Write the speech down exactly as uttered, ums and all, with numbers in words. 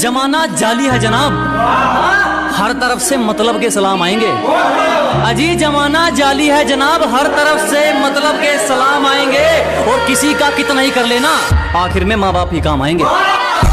जमाना जाली है जनाब, हर तरफ से मतलब के सलाम आएंगे। अजी जमाना जाली है जनाब, हर तरफ से मतलब के सलाम आएंगे। और किसी का कितना ही कर लेना, आखिर में माँ बाप ही काम आएंगे।